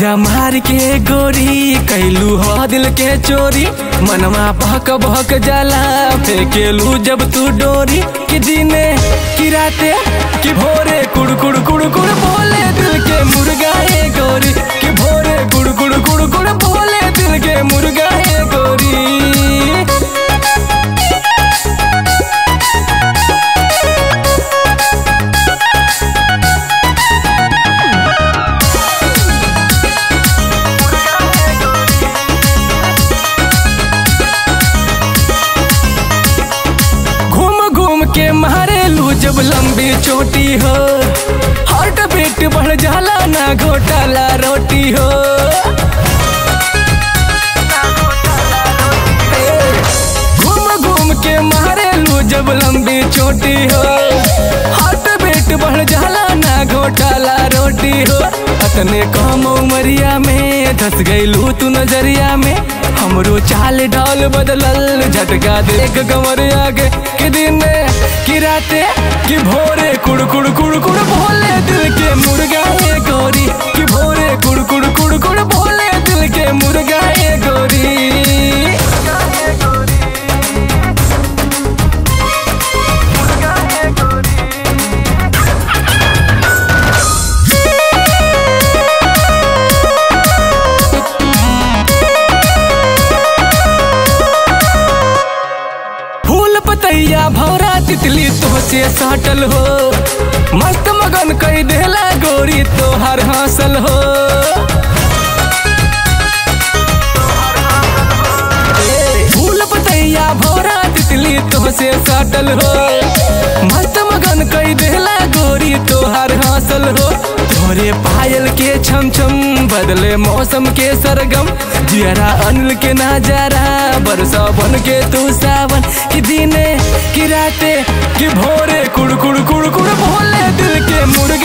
कहिया मार के गोरी कैलू हो दिल के चोरी, मनमा बहक बहक जाला फेकेलू जब तू डोरी। कि दिने कि राते कि भोरे कुड़ कुड़ कुड़ कुड़ बोले दिल के मुर्गा है गोरी। कि भोरे कुड़ कुड़ कुड़ कुड़ बोले दिल के मुर्गा है गोरी। मारेलू जब लंबी चोटी हो, हार्ट बीट बढ़ जाला ना घोटाला रोटी हो। घूम घूम के मारेलू जब लंबी चोटी हो, हार्ट बीट बढ़ जाला ना घोटाला रोटी हो। अतने कम उमरिया में धस गईलू तू नजरिया में, हमरो चाल ढाल बदलल झटका देख गमरिया के। कि दिने कि राते कि भोरे कुड़ कुड़ कुड़ कुड़ बोले दिल के मुर्गा है गोरी। कि भोरे कुड़ कुड़ कुड़ कुड़ बोले दिल के मुर्गा है गोरी। पतैया भौरा तितली तोहसे सटल हो, मस्त मगन कई देला गोरी तोहर हासिल हो। फूल पतैया भौरा तितली तोहसे सटल हो, मस्त मगन कई देला गोरी तोहर हासिल हो। तोहरे पायल के छमछम बदले मौसम के सरगम, जियरा अनिल के नजारा बरसा बन के तू सावन। कि दिने कि राते कि भोरे कुड़ कुड़ कुड़ कुड़ बोले दिल के मुर्गा।